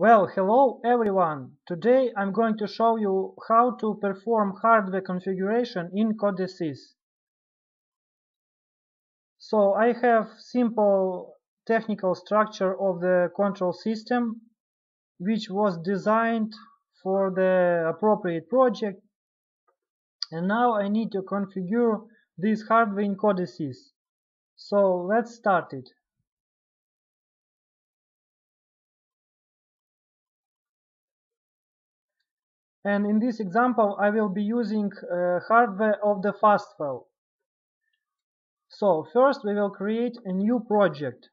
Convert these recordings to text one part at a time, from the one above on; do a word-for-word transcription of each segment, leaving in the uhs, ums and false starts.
Well, hello everyone! Today I'm going to show you how to perform hardware configuration in CodeSys. So I have simple technical structure of the control system, which was designed for the appropriate project, and now I need to configure this hardware in CodeSys. So let's start it. And in this example, I will be using uh, hardware of the Fastwel. So first we will create a new project.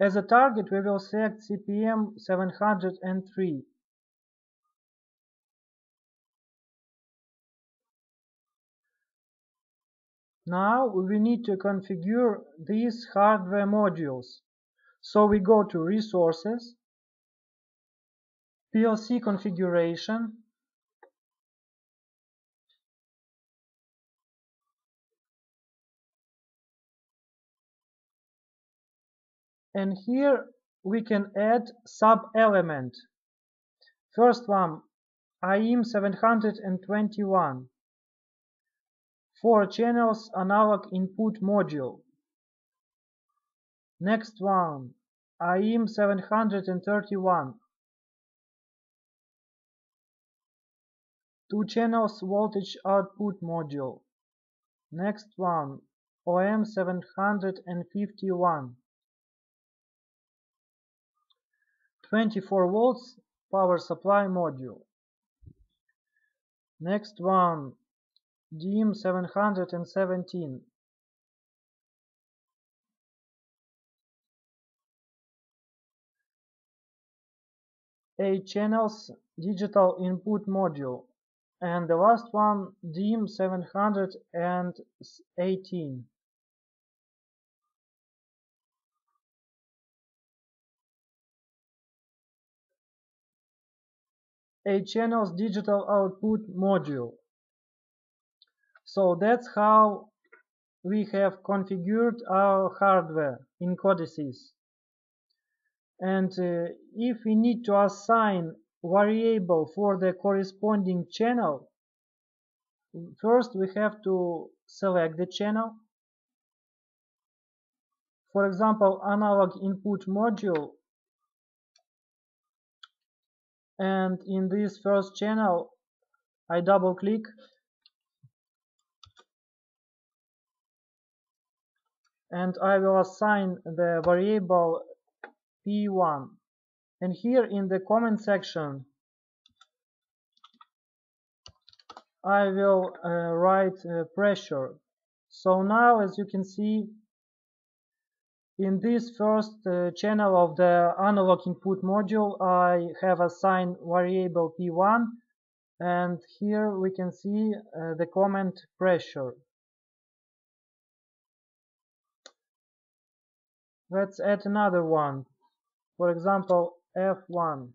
As a target, we will select C P M seven hundred three. Now we need to configure these hardware modules. So we go to Resources, P L C configuration, and here we can add sub-element. First one, A I M seven hundred twenty-one, four channels analog input module. Next one, A I M seven hundred thirty-one, two channels voltage output module. Next one, O M seven hundred fifty-one, twenty-four volts power supply module. Next one, D I M seven hundred seventeen, eight channels digital input module. And the last one, D I M seven hundred eighteen. eight channels digital output module. So that's how we have configured our hardware in CodeSys. And uh, if we need to assign variable for the corresponding channel, first we have to select the channel. For example, analog input module, and in this first channel I double click, and I will assign the variable P one. And here in the comment section I will uh, write uh, pressure. So now, as you can see, in this first uh, channel of the analog input module I have assigned variable P one, and here we can see uh, the comment pressure. Let's add another one, for example F one.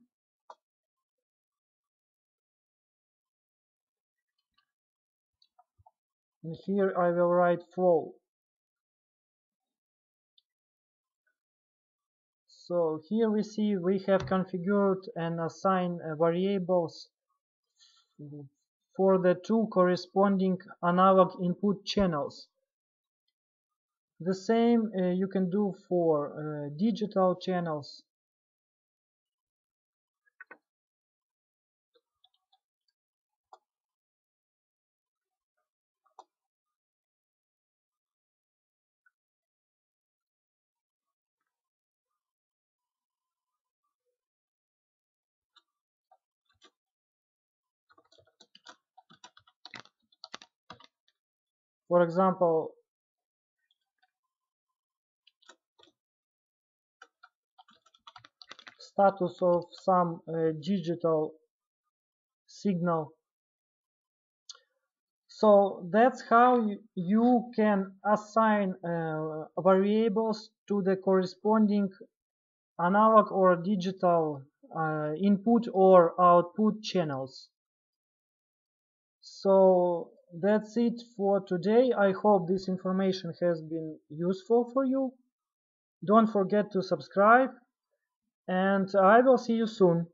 And here I will write flow. So here we see we have configured and assigned uh, variables for the two corresponding analog input channels. The same uh, you can do for uh, digital channels. For example, status of some uh, digital signal. So that's how you can assign uh, variables to the corresponding analog or digital uh, input or output channels. So that's it for today. I hope this information has been useful for you. Don't forget to subscribe, and I will see you soon.